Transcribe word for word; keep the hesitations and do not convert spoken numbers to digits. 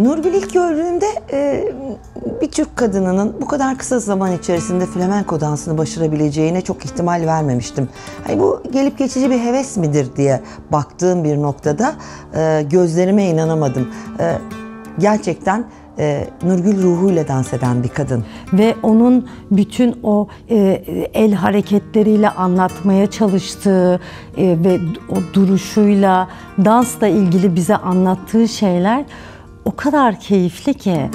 Nurgül ilk gördüğümde e, bir Türk kadınının bu kadar kısa zaman içerisinde flamenko dansını başarabileceğine çok ihtimal vermemiştim. Hani bu gelip geçici bir heves midir diye baktığım bir noktada e, gözlerime inanamadım. E, gerçekten e, Nurgül ruhuyla dans eden bir kadın. Ve onun bütün o e, el hareketleriyle anlatmaya çalıştığı e, ve o duruşuyla, dansla ilgili bize anlattığı şeyler o kadar keyifli ki.